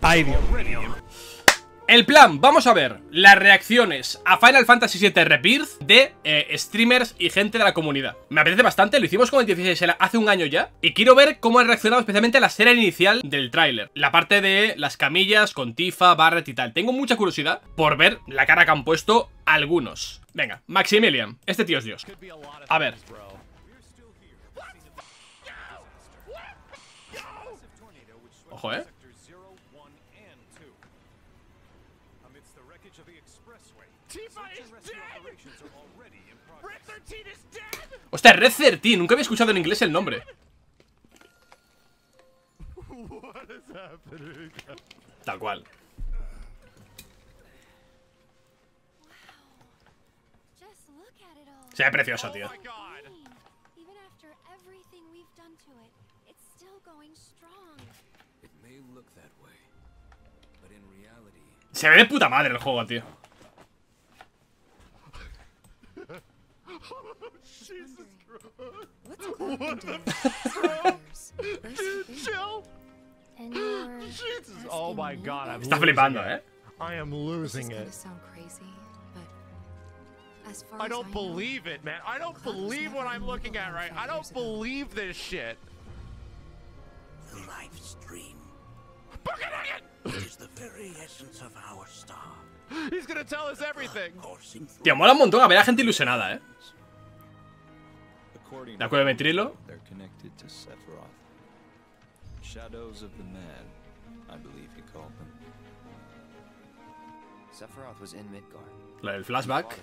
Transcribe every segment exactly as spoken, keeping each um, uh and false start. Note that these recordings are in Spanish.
Ay, Dios. El plan, vamos a ver las reacciones a Final Fantasy siete Rebirth de eh, streamers y gente de la comunidad. Me apetece bastante, lo hicimos con el dieciséis hace un año ya. Y quiero ver cómo han reaccionado especialmente a la escena inicial del tráiler. La parte de las camillas con Tifa, Barret y tal. Tengo mucha curiosidad por ver la cara que han puesto algunos. Venga, Maximilian, este tío es Dios. A ver. Ojo, eh. Hostia, Red trece, nunca había escuchado en inglés el nombre. Tal cual. Se ve precioso, tío. Se ve de puta madre el juego, tío. Está flipando, eh. Tío, mola un montón a ver a gente ilusionada, eh. La cueva de Metrilo. La del flashback.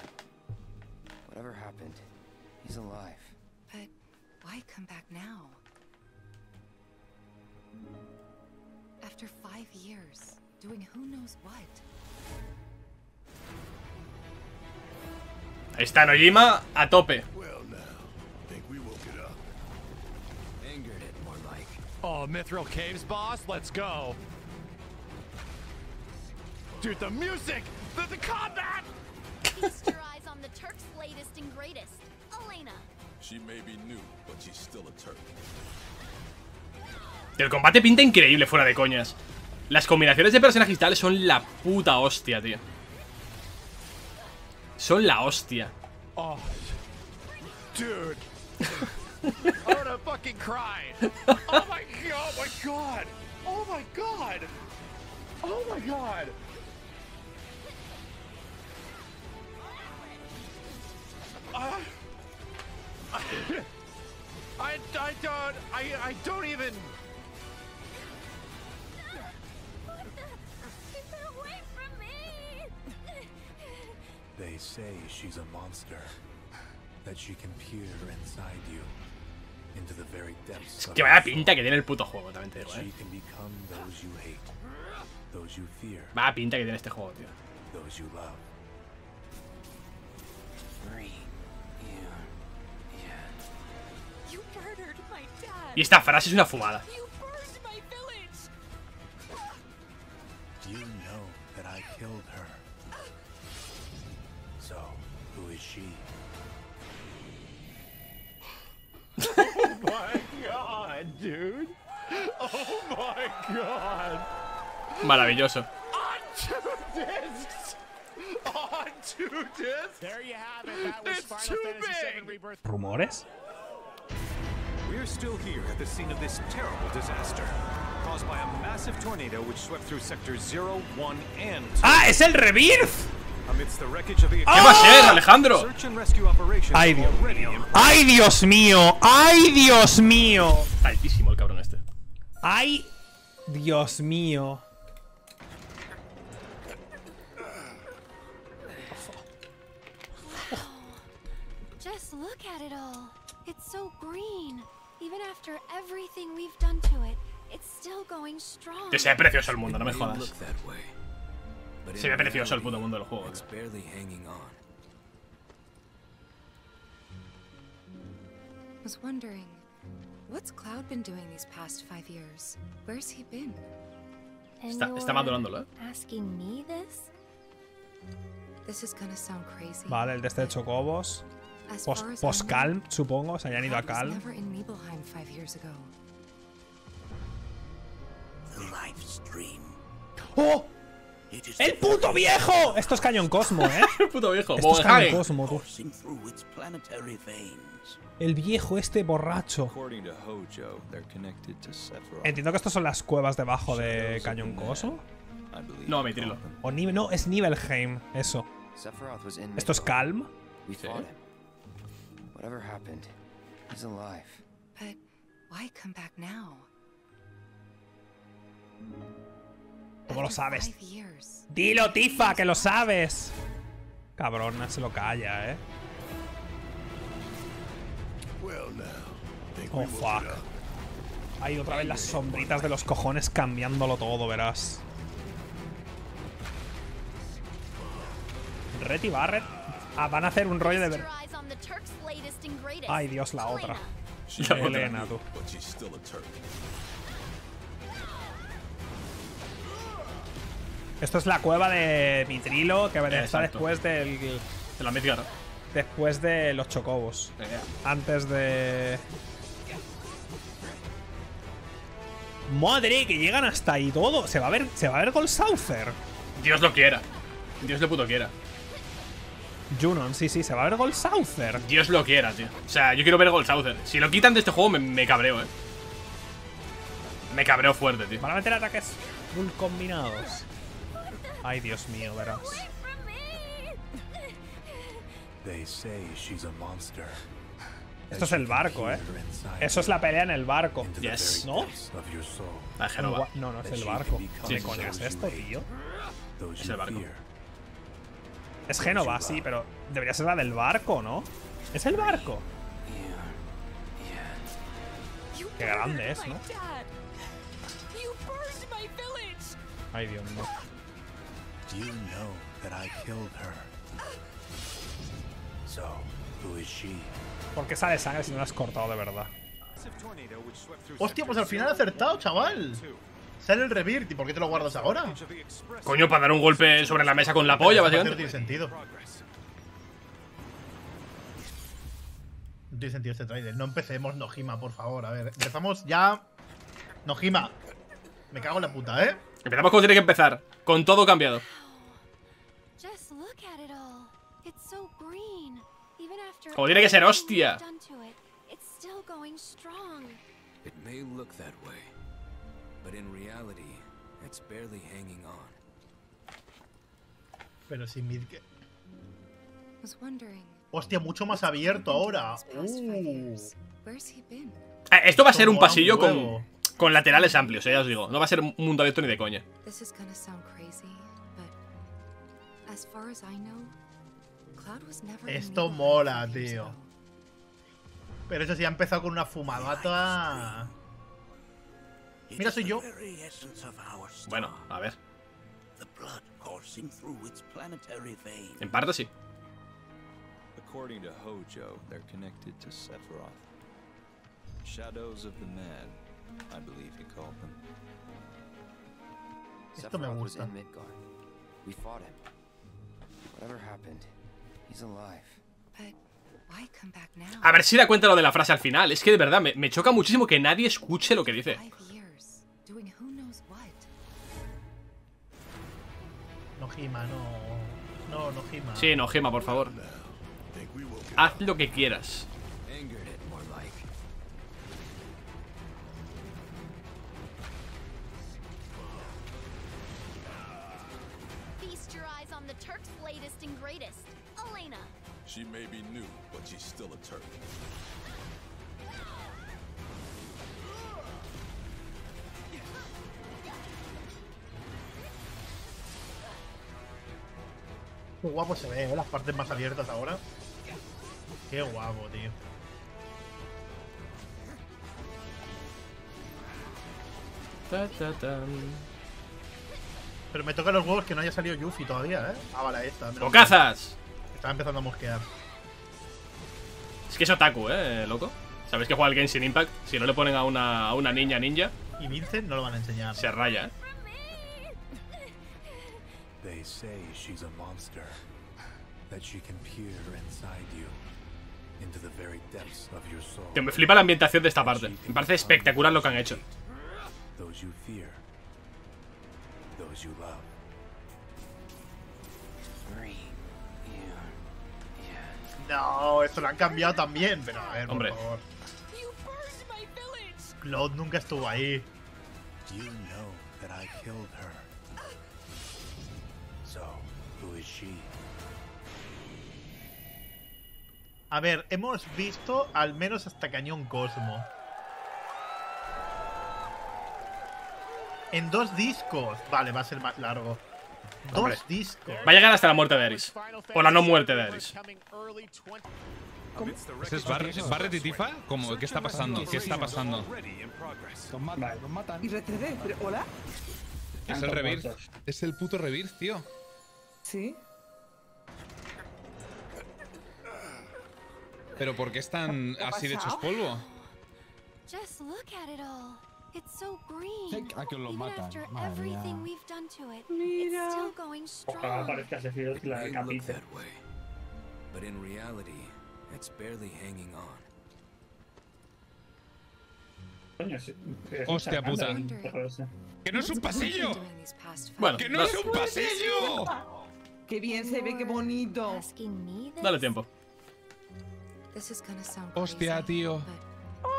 Ahí está Nojima a tope. Oh, Mithril Caves, boss, let's go. Dude, the music, the, the combat. Feast your eyes on the Turk's latest and greatest, Elena. She may be new, but she's still a Turk. El combate pinta increíble, fuera de coñas. Las combinaciones de personajes tales son la puta hostia, tío. Son la hostia. Oh, dude. They say she's a monster, that she can peer inside you. Es que vaya pinta que tiene el puto juego, también te digo, eh. Vaya pinta que tiene este juego, tío. Y esta frase es una fumada. Maravilloso. ¿Rumores? ¡Ah, es el Rebirth! ¿Qué va a ser, Alejandro? ¡Ay, Dios mío! ¡Ay, Dios mío! ¡Ay, Dios mío! Está altísimo el cabrón este. ¡Ay, Dios mío! Que se ve precioso el mundo, no me jodas. Se ve precioso el puto mundo del juego. Está, está madurándolo, ¿eh? Vale, el de este Chocobos. Post, post Calm, supongo, o sea, ya han ido a Calm. ¡Oh! ¡El puto viejo! Esto es Cañón Cosmo, ¿eh? El puto viejo. Esto es Cañón Cosmo, tú. El viejo este borracho. Entiendo que estas son las cuevas debajo de Cañón Cosmo. No, Mithril. O no, es Nibelheim, eso. Esto es Calm. Sí. ¿Cómo lo sabes? ¡Dilo, Tifa, que lo sabes! Cabrón, no se lo calla, ¿eh? Oh, fuck. Hay otra vez las sombritas de los cojones cambiándolo todo, verás. Red y Barret. Ah, van a hacer un rollo de ver... Ay, Dios, la otra. La Elena, tú. Esto es la cueva de Mithrilo, que está después del... De la Midgar. Después de los chocobos. Yeah. Antes de... Madre, que llegan hasta ahí todo. Se va a ver, se va a ver Gold Saucer. Dios lo quiera. Dios lo puto quiera. Junon, sí, sí, se va a ver Gold Saucer. Dios lo quiera, tío. O sea, yo quiero ver Gold Saucer. Si lo quitan de este juego, me, me cabreo, eh. Me cabreo fuerte, tío. Van a meter ataques full combinados. Ay, Dios mío, verás. Esto es el barco, ¿eh? Eso es la pelea en el barco. Yes. ¿No? La Jenova. No, no es el barco. ¿Qué coño es esto, tío? Es el barco. Es Jenova, sí, pero debería ser la del barco, ¿no? Es el barco. Qué grande es, ¿no? Ay, Dios mío. You know that I killed her. So, who is she? ¿Por qué sale sangre si no la has cortado de verdad? Hostia, pues al final he acertado, chaval. Sale el Rebirth. ¿Y por qué te lo guardas ahora? Coño, para dar un golpe sobre la mesa con la polla, básicamente. No tiene sentido. No tiene sentido este trailer. No empecemos, Nojima, por favor. A ver, empezamos ya. Nojima. Me cago en la puta, ¿eh? Empezamos como tiene que empezar. Con todo cambiado. Como tiene que ser, hostia. Pero si Midgar... Hostia, mucho más abierto ahora. Uh. Ah, esto va a ser un pasillo con, con laterales amplios, eh, ya os digo. No va a ser un mundo abierto ni de coña. Esto mola, tío. Pero eso sí, ha empezado con una fumadata. Mira, soy yo. Bueno, a ver. En parte sí. Esto me gusta. A ver si da cuenta lo de la frase al final. Es que de verdad me, me choca muchísimo que nadie escuche lo que dice. Nojima, no. No, Nojima. Sí, Nojima, por favor. Haz lo que quieras. Turk's latest and greatest, Elena. She may be new, but she's still a Turk. Qué guapo se ve, ¿eh? Las partes más abiertas ahora. Qué guapo, tío. Ta ta ta. Pero me toca los huevos que no haya salido Yuffie todavía, ¿eh? Ah, vale, ahí está. ¡Lo cazas! Estaba empezando a mosquear. Es que es otaku, ¿eh, loco? ¿Sabéis que juega el game sin impact? Si no le ponen a una, a una niña ninja... Y Vincent no lo van a enseñar. Se raya, ¿eh? Tío, me flipa la ambientación de esta parte. Me parece espectacular lo que han hecho. those you love. No, esto lo han cambiado también, pero a ver, hombre, por favor. Claude nunca estuvo ahí. You know that I killed her. So, who is she? A ver, hemos visto al menos hasta Cañón Cosmo. En dos discos. Vale, va a ser más largo. Dos Hombre. discos. Va a llegar hasta la muerte de Eris. O la no muerte de Eris. ¿Eso es Barret, Barret y Tifa? ¿Cómo? ¿Qué está pasando? ¿Qué está pasando? Los matan, los matan. ¿Y Red trece? ¿Hola? Es el Rebirth. Es el puto Rebirth, tío. Sí. ¿Pero por qué están así de hechos polvo? A que los matan. Mira. Ojalá aparezca ese video y la capita. Hostia puta. ¡Que no es un pasillo! Bueno, ¡que no es un pasillo! ¡Qué bien se ve, qué bonito! Dale tiempo. Hostia, tío.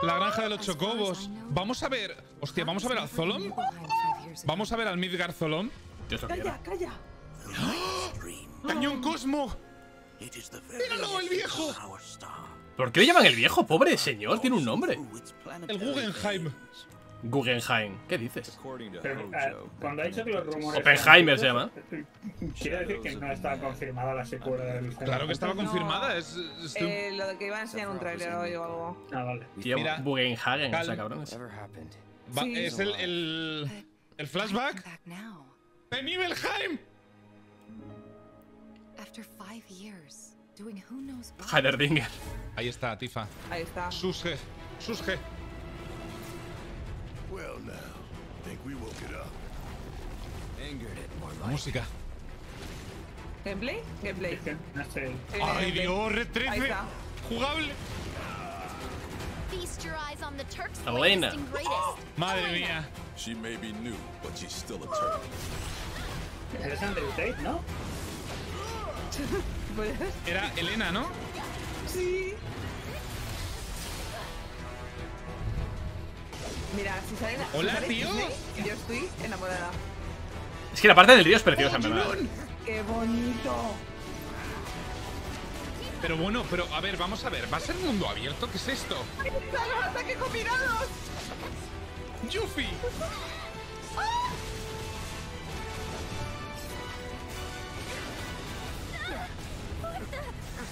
La granja de los chocobos. Vamos a ver. Hostia, vamos a ver al Zolom. Vamos a ver al Midgar Zolom. Calla, calla. ¡Oh! Cañón Cosmo. Míralo, el viejo. ¿Por qué le llaman el viejo? Pobre señor, tiene un nombre. El Guggenheim. Guggenheim, ¿qué dices? Pero, uh, cuando ha dicho que los rumores... Oppenheimer se llama. Quiero decir que no estaba confirmada la secuela del... Claro que estaba confirmada, no. es... es eh, un... Lo de que iba a enseñar un trailer hoy o algo. Ah, vale. Tío, Guggenheim, o sea, cabrones. Va, sí. Es el... el... el flashback de Nibelheim. Heiderdinger. Ahí está, Tifa. Ahí está. Susge. Susge. Música. ¿Gameplay? Gameplay. ¡Ay, Dios! ¡Red trece! ¡Jugable! Elena. ¡Madre mía! ¿Eres Andrew Tate, no? Era Elena, ¿no? Sí. Mira, si sale la... Hola, tío. Yo estoy enamorada. Es que la parte del río es preciosa, en verdad. ¡Qué bonito! Pero bueno, pero a ver, vamos a ver. ¿Va a ser mundo abierto? ¿Qué es esto? ¡Están los ataques combinados! ¡Yuffie!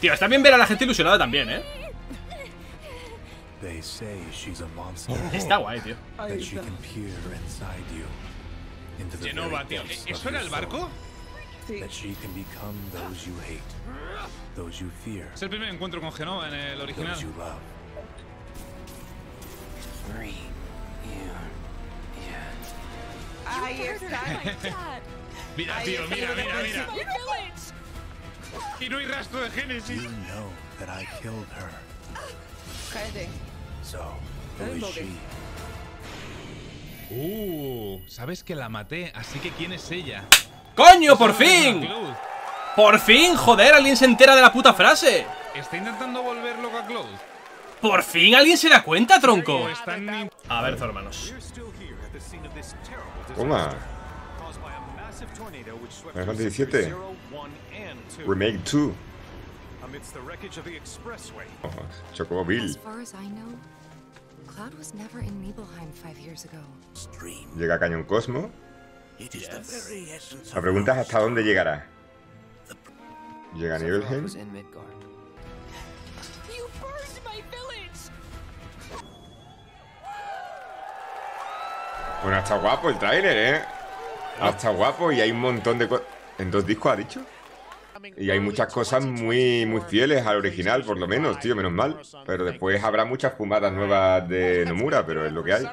Tío, está bien ver a la gente ilusionada también, ¿eh? They say she's a monster. Está guay, tío. Jenova, tío. ¿Eso era el barco? Sí. Es el primer encuentro con Jenova en el original. Ahí está. Mira, tío, mira, mira, mira. Y no hay rastro de Genesis. Cállate. Uh, sabes que la maté, así que ¿quién es ella? ¡Coño, por fin! ¡Por fin! ¡Joder, alguien se entera de la puta frase! Está intentando volver loco a Claude. ¡Por fin alguien se da cuenta, tronco! A ver, hermanos. Hola. Final Fantasy siete Remake dos. Oh, Chocobo Bill. Llega Cañón Cosmo. La pregunta es hasta dónde llegará. Llega Nibelheim. Bueno, está guapo el tráiler, ¿eh? Está guapo y hay un montón de cosas. ¿En dos discos ha dicho? Y hay muchas cosas muy, muy fieles al original, por lo menos, tío, menos mal. Pero después habrá muchas fumadas nuevas de Nomura, pero es lo que hay.